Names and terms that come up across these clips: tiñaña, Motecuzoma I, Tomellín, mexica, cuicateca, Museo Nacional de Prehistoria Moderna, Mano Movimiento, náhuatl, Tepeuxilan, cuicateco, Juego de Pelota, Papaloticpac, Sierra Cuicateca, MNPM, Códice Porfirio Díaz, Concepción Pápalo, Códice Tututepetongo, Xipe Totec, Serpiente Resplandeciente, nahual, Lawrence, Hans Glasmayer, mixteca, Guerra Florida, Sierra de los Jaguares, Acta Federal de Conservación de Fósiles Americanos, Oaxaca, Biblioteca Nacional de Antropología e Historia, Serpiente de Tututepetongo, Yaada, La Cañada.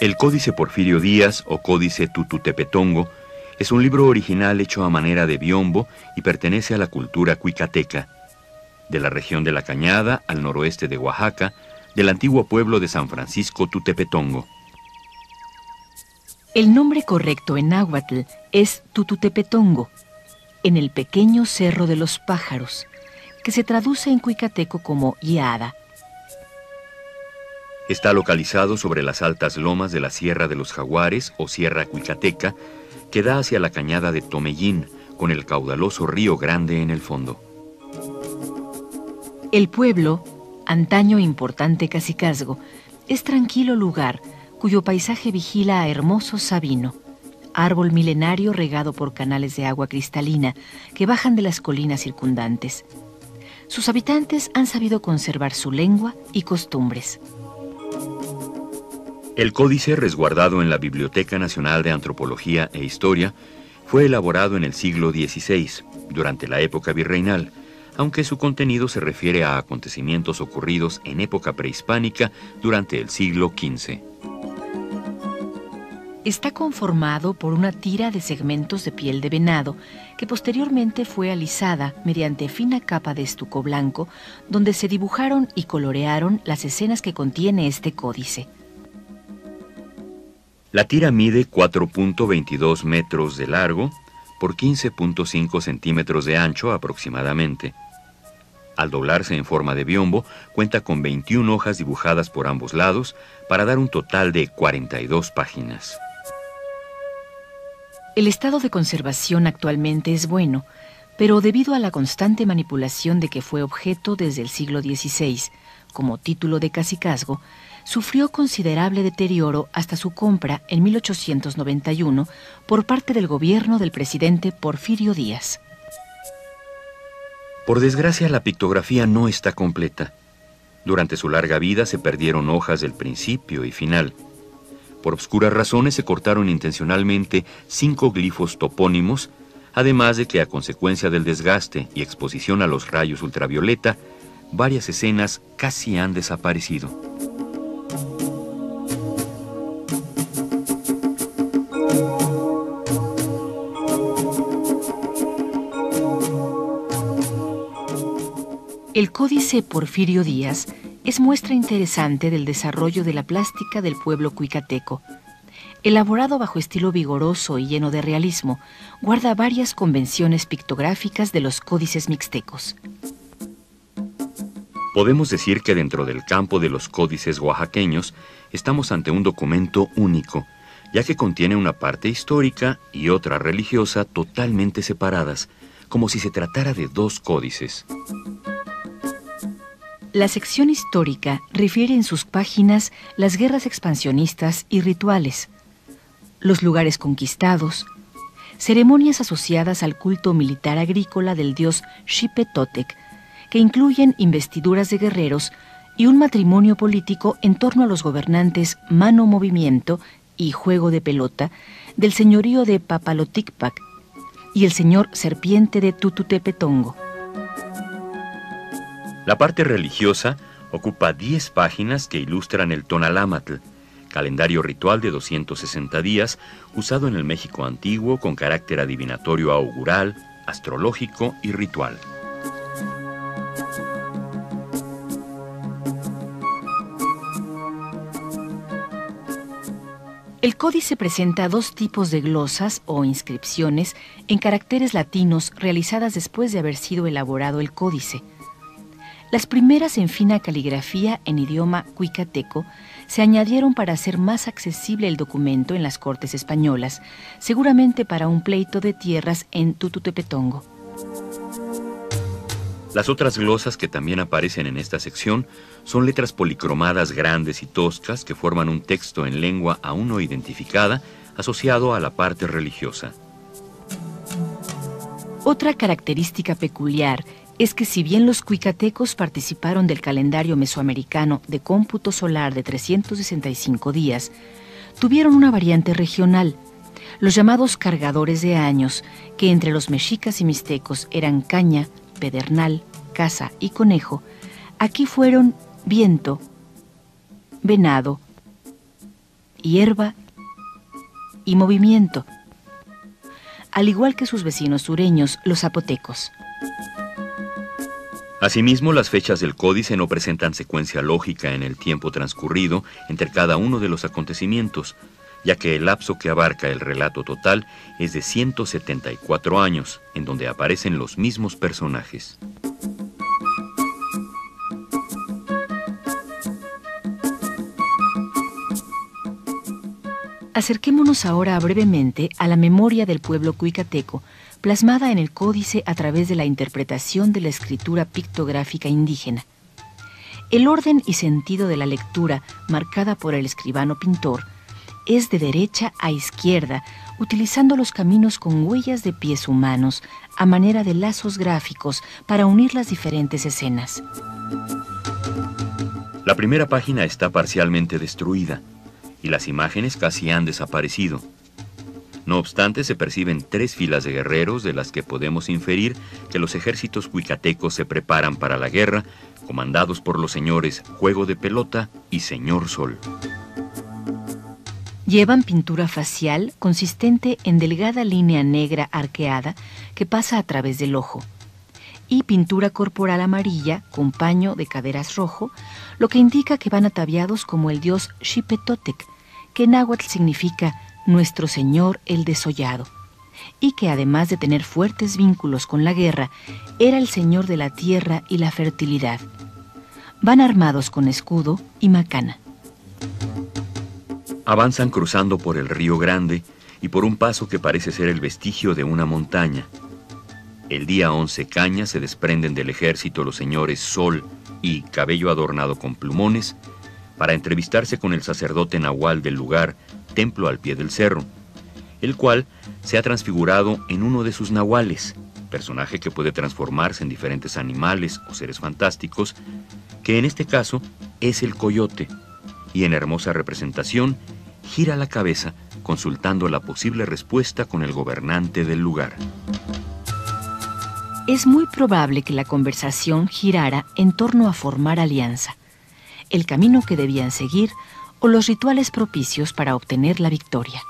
El Códice Porfirio Díaz o Códice Tututepetongo es un libro original hecho a manera de biombo y pertenece a la cultura cuicateca, de la región de La Cañada al noroeste de Oaxaca, del antiguo pueblo de San Francisco Tututepetongo. El nombre correcto en náhuatl es Tututepetongo, en el pequeño cerro de los pájaros, que se traduce en cuicateco como Yaada. Está localizado sobre las altas lomas de la Sierra de los Jaguares o Sierra Cuicateca, que da hacia la cañada de Tomellín, con el caudaloso río Grande en el fondo. El pueblo, antaño importante cacicazgo, es tranquilo lugar cuyo paisaje vigila a hermoso sabino, árbol milenario regado por canales de agua cristalina que bajan de las colinas circundantes. Sus habitantes han sabido conservar su lengua y costumbres. El códice, resguardado en la Biblioteca Nacional de Antropología e Historia, fue elaborado en el siglo XVI, durante la época virreinal, aunque su contenido se refiere a acontecimientos ocurridos en época prehispánica durante el siglo XV. Está conformado por una tira de segmentos de piel de venado, que posteriormente fue alisada mediante fina capa de estuco blanco, donde se dibujaron y colorearon las escenas que contiene este códice. La tira mide 4.22 metros de largo por 15.5 centímetros de ancho aproximadamente. Al doblarse en forma de biombo, cuenta con 21 hojas dibujadas por ambos lados para dar un total de 42 páginas. El estado de conservación actualmente es bueno, pero debido a la constante manipulación de que fue objeto desde el siglo XVI, como título de cacicazgo, sufrió considerable deterioro hasta su compra en 1891 por parte del gobierno del presidente Porfirio Díaz. Por desgracia, la pictografía no está completa. Durante su larga vida se perdieron hojas del principio y final. Por obscuras razones se cortaron intencionalmente 5 glifos topónimos, además de que a consecuencia del desgaste y exposición a los rayos ultravioleta, varias escenas casi han desaparecido. El Códice Porfirio Díaz es muestra interesante del desarrollo de la plástica del pueblo cuicateco. Elaborado bajo estilo vigoroso y lleno de realismo, guarda varias convenciones pictográficas de los códices mixtecos. Podemos decir que dentro del campo de los códices oaxaqueños estamos ante un documento único, ya que contiene una parte histórica y otra religiosa totalmente separadas, como si se tratara de dos códices. La sección histórica refiere en sus páginas las guerras expansionistas y rituales, los lugares conquistados, ceremonias asociadas al culto militar agrícola del dios Xipe Totec, que incluyen investiduras de guerreros y un matrimonio político en torno a los gobernantes Mano Movimiento y Juego de Pelota del señorío de Papaloticpac y el señor Serpiente de Tututepetongo. La parte religiosa ocupa 10 páginas que ilustran el Tonalámatl, calendario ritual de 260 días usado en el México antiguo con carácter adivinatorio augural, astrológico y ritual. El códice presenta 2 tipos de glosas o inscripciones en caracteres latinos realizadas después de haber sido elaborado el códice. Las primeras en fina caligrafía en idioma cuicateco se añadieron para hacer más accesible el documento en las cortes españolas, seguramente para un pleito de tierras en Tututepetongo. Las otras glosas que también aparecen en esta sección son letras policromadas grandes y toscas que forman un texto en lengua aún no identificada asociado a la parte religiosa. Otra característica peculiar es que si bien los cuicatecos participaron del calendario mesoamericano de cómputo solar de 365 días, tuvieron una variante regional, los llamados cargadores de años, que entre los mexicas y mixtecos eran caña, pedernal, caza y conejo, aquí fueron viento, venado, hierba y movimiento, al igual que sus vecinos sureños, los zapotecos. Asimismo, las fechas del códice no presentan secuencia lógica en el tiempo transcurrido entre cada uno de los acontecimientos, ya que el lapso que abarca el relato total es de 174 años, en donde aparecen los mismos personajes. Acerquémonos ahora brevemente a la memoria del pueblo cuicateco, plasmada en el códice a través de la interpretación de la escritura pictográfica indígena. El orden y sentido de la lectura, marcada por el escribano pintor, es de derecha a izquierda, utilizando los caminos con huellas de pies humanos a manera de lazos gráficos para unir las diferentes escenas. La primera página está parcialmente destruida y las imágenes casi han desaparecido. No obstante, se perciben 3 filas de guerreros, de las que podemos inferir que los ejércitos cuicatecos se preparan para la guerra, comandados por los señores Juego de Pelota y Señor Sol. Llevan pintura facial consistente en delgada línea negra arqueada que pasa a través del ojo y pintura corporal amarilla con paño de caderas rojo, lo que indica que van ataviados como el dios Xipe Totec, que en náhuatl significa Nuestro Señor el Desollado, y que además de tener fuertes vínculos con la guerra, era el señor de la tierra y la fertilidad. Van armados con escudo y macana. Avanzan cruzando por el río Grande y por un paso que parece ser el vestigio de una montaña. El día 11 cañas se desprenden del ejército los señores Sol y Cabello adornado con plumones para entrevistarse con el sacerdote nahual del lugar, Templo al Pie del Cerro, el cual se ha transfigurado en uno de sus nahuales, personaje que puede transformarse en diferentes animales o seres fantásticos, que en este caso es el coyote, y en hermosa representación gira la cabeza consultando la posible respuesta con el gobernante del lugar. Es muy probable que la conversación girara en torno a formar alianza, el camino que debían seguir o los rituales propicios para obtener la victoria.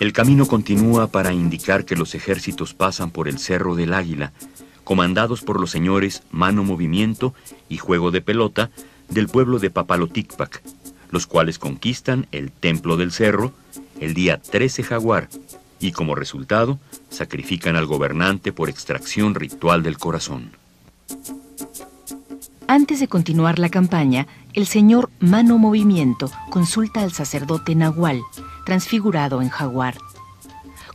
El camino continúa para indicar que los ejércitos pasan por el Cerro del Águila, comandados por los señores Mano Movimiento y Juego de Pelota del pueblo de Papaloticpac, los cuales conquistan el Templo del Cerro el día 13 Jaguar y como resultado sacrifican al gobernante por extracción ritual del corazón. Antes de continuar la campaña, el señor Mano Movimiento consulta al sacerdote nahual, transfigurado en jaguar.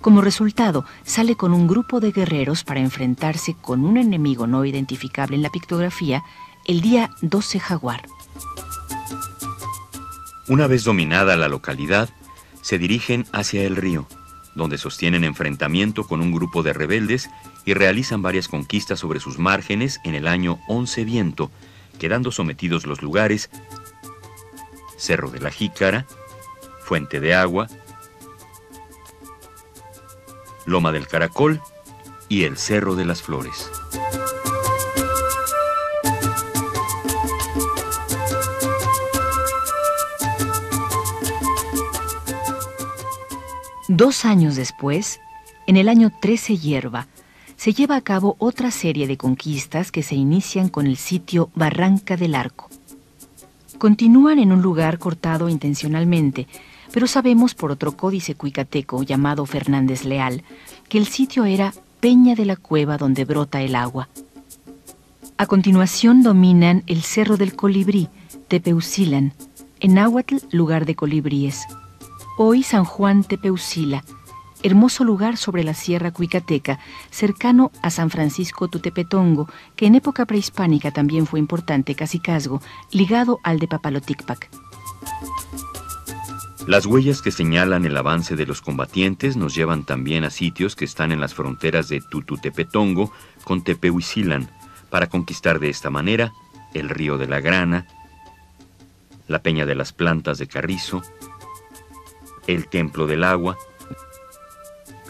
Como resultado, sale con un grupo de guerreros para enfrentarse con un enemigo no identificable en la pictografía el día 12 Jaguar. Una vez dominada la localidad, se dirigen hacia el río, donde sostienen enfrentamiento con un grupo de rebeldes y realizan varias conquistas sobre sus márgenes en el año 11 Viento, quedando sometidos los lugares Cerro de la Jícara, Fuente de Agua, Loma del Caracol y el Cerro de las Flores. Dos años después, en el año 13 Hierba, se lleva a cabo otra serie de conquistas que se inician con el sitio Barranca del Arco. Continúan en un lugar cortado intencionalmente, pero sabemos por otro códice cuicateco llamado Fernández Leal que el sitio era Peña de la Cueva donde brota el agua. A continuación dominan el Cerro del Colibrí, Tepeuxilan, en náhuatl lugar de colibríes. Hoy San Juan Tepeuxila, hermoso lugar sobre la Sierra Cuicateca, cercano a San Francisco Tututepetongo, que en época prehispánica también fue importante cacicazgo, ligado al de Papaloticpac. Las huellas que señalan el avance de los combatientes nos llevan también a sitios que están en las fronteras de Tututepetongo con Tepeuxilan, para conquistar de esta manera el río de la Grana, la Peña de las Plantas de Carrizo, el Templo del Agua,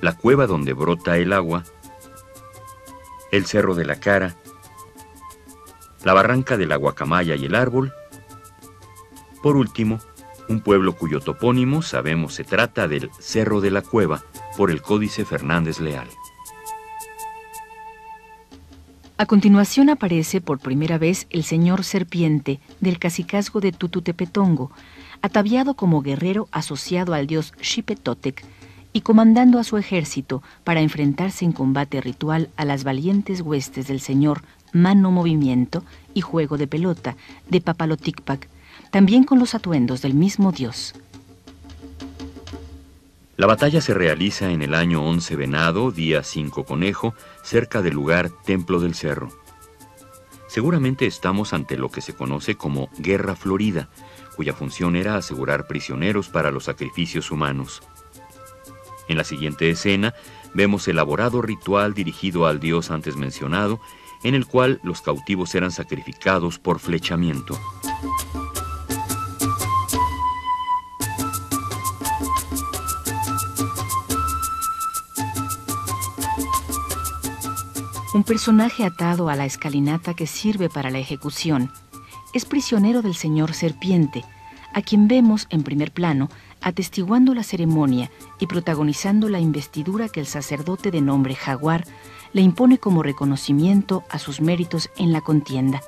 la cueva donde brota el agua, el Cerro de la Cara, la barranca de la Guacamaya y el Árbol. Por último, un pueblo cuyo topónimo sabemos se trata del Cerro de la Cueva por el Códice Fernández Leal. A continuación aparece por primera vez el señor Serpiente del cacicazgo de Tututepetongo, ataviado como guerrero asociado al dios Xipe Totec y comandando a su ejército para enfrentarse en combate ritual a las valientes huestes del señor Mano Movimiento y Juego de Pelota de Papaloticpac, también con los atuendos del mismo dios. La batalla se realiza en el año 11 Venado, día 5 Conejo, cerca del lugar Templo del Cerro. Seguramente estamos ante lo que se conoce como Guerra Florida, cuya función era asegurar prisioneros para los sacrificios humanos. En la siguiente escena vemos elaborado ritual dirigido al dios antes mencionado, en el cual los cautivos eran sacrificados por flechamiento. Un personaje atado a la escalinata que sirve para la ejecución es prisionero del señor Serpiente, a quien vemos en primer plano atestiguando la ceremonia y protagonizando la investidura que el sacerdote de nombre Jaguar le impone como reconocimiento a sus méritos en la contienda.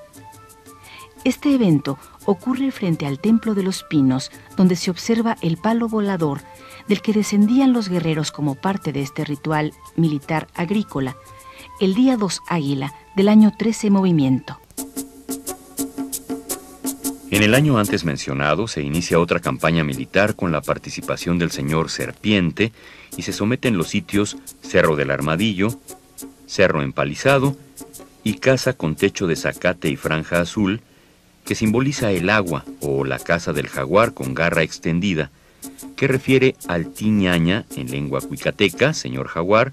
Este evento ocurre frente al Templo de los Pinos, donde se observa el palo volador del que descendían los guerreros como parte de este ritual militar agrícola, el día 2 Águila del año 13 Movimiento. En el año antes mencionado se inicia otra campaña militar con la participación del señor Serpiente y se someten los sitios Cerro del Armadillo, Cerro Empalizado y Casa con Techo de Zacate y Franja Azul, que simboliza el agua o la casa del jaguar con garra extendida, que refiere al tiñaña en lengua cuicateca, señor jaguar,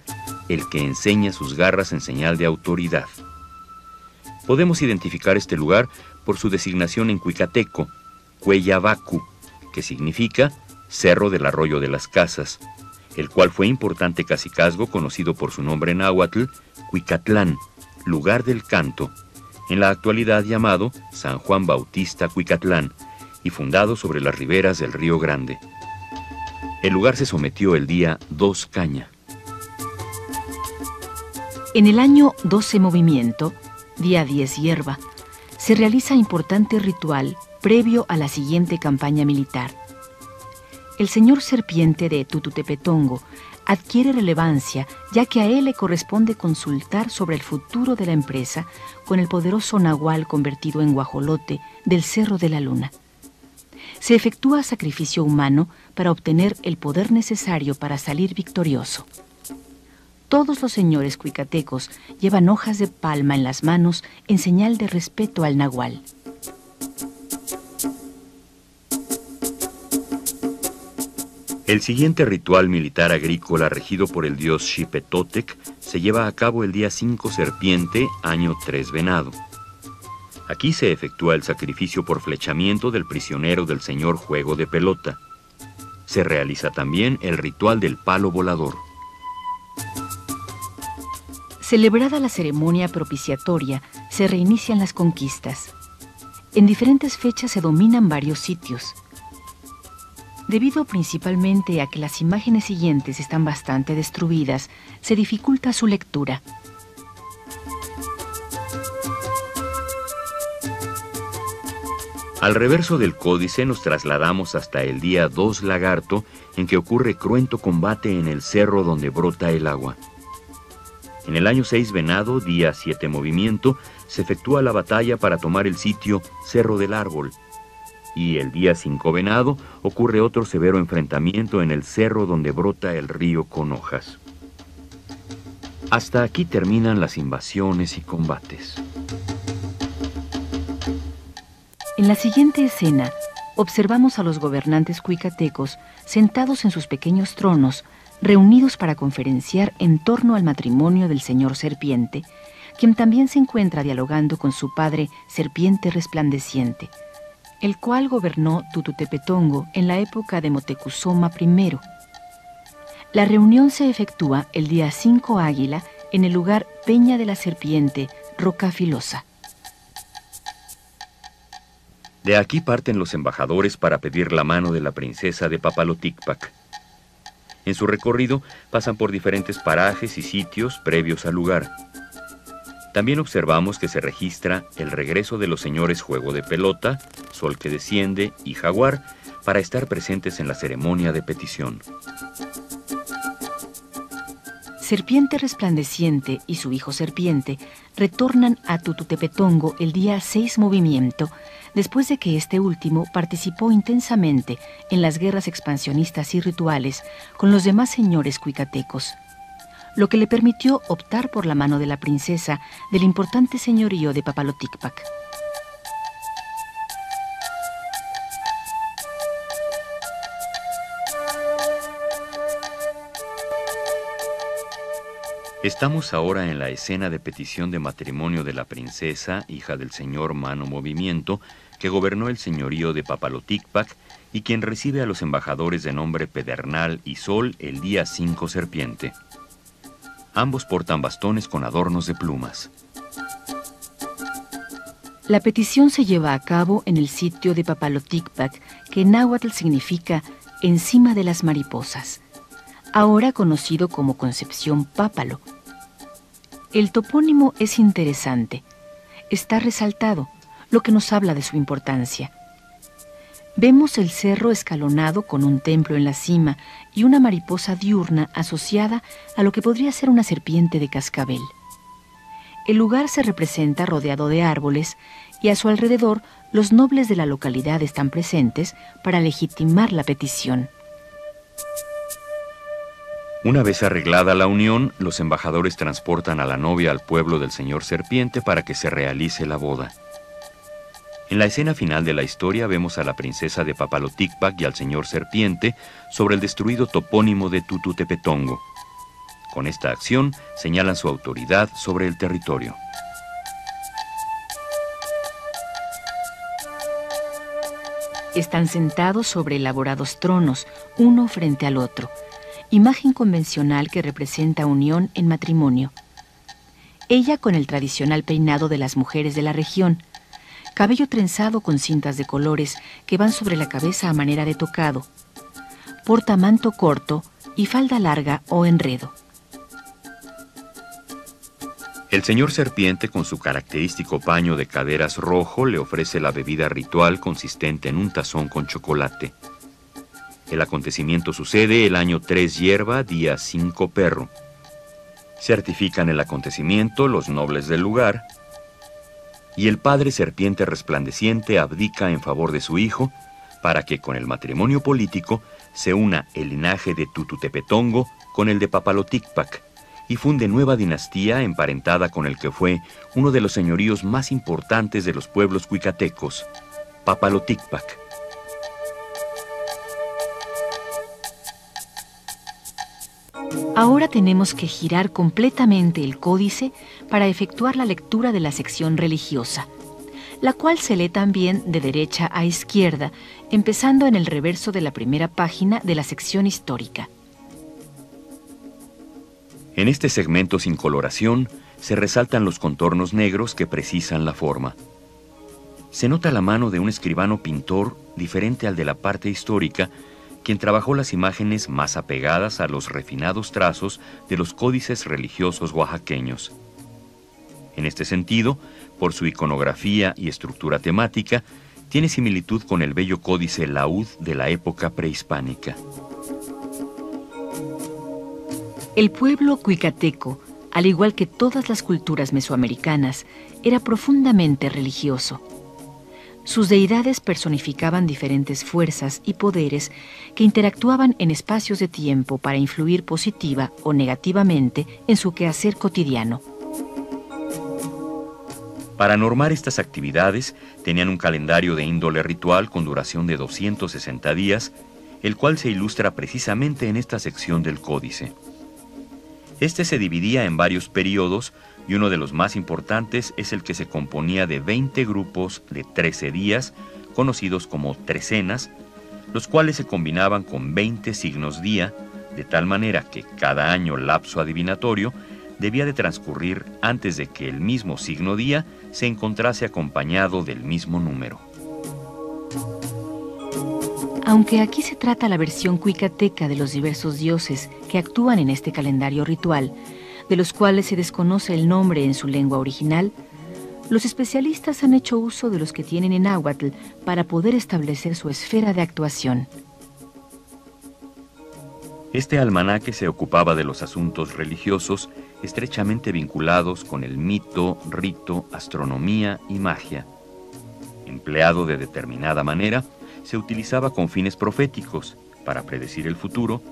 el que enseña sus garras en señal de autoridad. Podemos identificar este lugar por su designación en cuicateco, Cueyabacu, que significa Cerro del Arroyo de las Casas, el cual fue importante cacicazgo conocido por su nombre náhuatl, Cuicatlán, lugar del canto, en la actualidad llamado San Juan Bautista Cuicatlán, y fundado sobre las riberas del Río Grande. El lugar se sometió el día 2 Caña. En el año 12 Movimiento, día 10 Hierba, se realiza importante ritual previo a la siguiente campaña militar. El señor Serpiente de Tututepetongo adquiere relevancia ya que a él le corresponde consultar sobre el futuro de la empresa con el poderoso nahual convertido en guajolote del Cerro de la Luna. Se efectúa sacrificio humano para obtener el poder necesario para salir victorioso. Todos los señores cuicatecos llevan hojas de palma en las manos en señal de respeto al nahual. El siguiente ritual militar agrícola regido por el dios Xipe Totec se lleva a cabo el día 5 Serpiente, año 3 Venado. Aquí se efectúa el sacrificio por flechamiento del prisionero del señor Juego de Pelota. Se realiza también el ritual del palo volador. Celebrada la ceremonia propiciatoria, se reinician las conquistas. En diferentes fechas se dominan varios sitios. Debido principalmente a que las imágenes siguientes están bastante destruidas, se dificulta su lectura. Al reverso del códice nos trasladamos hasta el día 2 Lagarto, en que ocurre cruento combate en el cerro donde brota el agua. En el año 6 Venado, día 7 Movimiento, se efectúa la batalla para tomar el sitio Cerro del Árbol. Y el día 5 Venado ocurre otro severo enfrentamiento en el cerro donde brota el río con hojas. Hasta aquí terminan las invasiones y combates. En la siguiente escena, observamos a los gobernantes cuicatecos sentados en sus pequeños tronos, reunidos para conferenciar en torno al matrimonio del señor Serpiente, quien también se encuentra dialogando con su padre Serpiente Resplandeciente, el cual gobernó Tututepetongo en la época de Motecuzoma I. La reunión se efectúa el día 5 Águila en el lugar Peña de la Serpiente, Roca Filosa. De aquí parten los embajadores para pedir la mano de la princesa de Papaloticpac. En su recorrido pasan por diferentes parajes y sitios previos al lugar. También observamos que se registra el regreso de los señores Juego de Pelota, Sol que Desciende y Jaguar para estar presentes en la ceremonia de petición. Serpiente Resplandeciente y su hijo Serpiente retornan a Tututepetongo el día 6 Movimiento, después de que este último participó intensamente en las guerras expansionistas y rituales con los demás señores cuicatecos, lo que le permitió optar por la mano de la princesa del importante señorío de Papaloticpac. Estamos ahora en la escena de petición de matrimonio de la princesa, hija del señor Mano Movimiento, que gobernó el señorío de Papaloticpac y quien recibe a los embajadores de nombre Pedernal y Sol el día 5 Serpiente. Ambos portan bastones con adornos de plumas. La petición se lleva a cabo en el sitio de Papaloticpac, que en náhuatl significa encima de las mariposas, ahora conocido como Concepción Pápalo. El topónimo es interesante. Está resaltado, lo que nos habla de su importancia. Vemos el cerro escalonado con un templo en la cima y una mariposa diurna asociada a lo que podría ser una serpiente de cascabel. El lugar se representa rodeado de árboles y a su alrededor los nobles de la localidad están presentes para legitimar la petición. Una vez arreglada la unión, los embajadores transportan a la novia al pueblo del señor Serpiente para que se realice la boda. En la escena final de la historia vemos a la princesa de Papaloticpac y al señor Serpiente sobre el destruido topónimo de Tututepetongo. Con esta acción señalan su autoridad sobre el territorio. Están sentados sobre elaborados tronos, uno frente al otro. Imagen convencional que representa unión en matrimonio. Ella con el tradicional peinado de las mujeres de la región, cabello trenzado con cintas de colores que van sobre la cabeza a manera de tocado, porta manto corto y falda larga o enredo. El señor Serpiente, con su característico paño de caderas rojo, le ofrece la bebida ritual consistente en un tazón con chocolate. El acontecimiento sucede el año 3 hierba, día 5 perro. Certifican el acontecimiento los nobles del lugar y el padre Serpiente Resplandeciente abdica en favor de su hijo para que con el matrimonio político se una el linaje de Tututepetongo con el de Papaloticpac y funde nueva dinastía emparentada con el que fue uno de los señoríos más importantes de los pueblos cuicatecos, Papaloticpac. Ahora tenemos que girar completamente el códice para efectuar la lectura de la sección religiosa, la cual se lee también de derecha a izquierda, empezando en el reverso de la primera página de la sección histórica. En este segmento sin coloración se resaltan los contornos negros que precisan la forma. Se nota la mano de un escribano pintor diferente al de la parte histórica, quien trabajó las imágenes más apegadas a los refinados trazos de los códices religiosos oaxaqueños. En este sentido, por su iconografía y estructura temática, tiene similitud con el bello códice Laud de la época prehispánica. El pueblo cuicateco, al igual que todas las culturas mesoamericanas, era profundamente religioso. Sus deidades personificaban diferentes fuerzas y poderes que interactuaban en espacios de tiempo para influir positiva o negativamente en su quehacer cotidiano. Para normar estas actividades, tenían un calendario de índole ritual con duración de 260 días, el cual se ilustra precisamente en esta sección del códice. Este se dividía en varios periodos, y uno de los más importantes es el que se componía de 20 grupos de 13 días, conocidos como trecenas, los cuales se combinaban con 20 signos día, de tal manera que cada año lapso adivinatorio debía de transcurrir antes de que el mismo signo día se encontrase acompañado del mismo número. Aunque aquí se trata la versión cuicateca de los diversos dioses que actúan en este calendario ritual, de los cuales se desconoce el nombre en su lengua original, los especialistas han hecho uso de los que tienen en náhuatl para poder establecer su esfera de actuación. Este almanaque se ocupaba de los asuntos religiosos estrechamente vinculados con el mito, rito, astronomía y magia. Empleado de determinada manera, se utilizaba con fines proféticos para predecir el futuro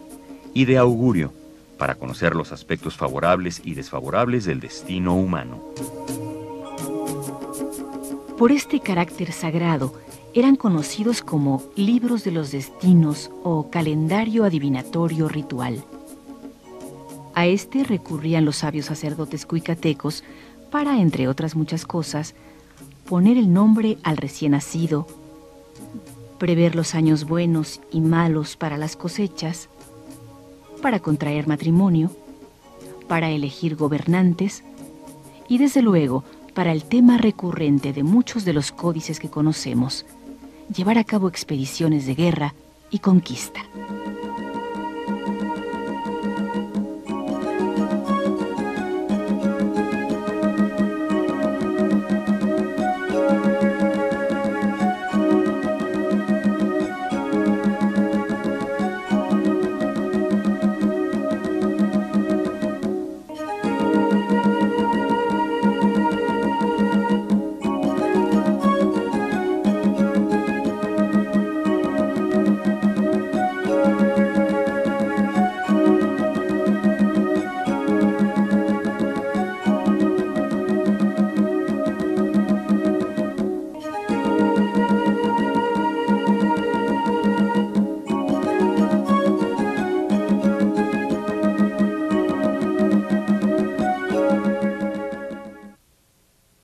y de augurio para conocer los aspectos favorables y desfavorables del destino humano. Por este carácter sagrado, eran conocidos como libros de los destinos o calendario adivinatorio ritual. A este recurrían los sabios sacerdotes cuicatecos para, entre otras muchas cosas, poner el nombre al recién nacido, prever los años buenos y malos para las cosechas, para contraer matrimonio, para elegir gobernantes y, desde luego, para el tema recurrente de muchos de los códices que conocemos, llevar a cabo expediciones de guerra y conquista.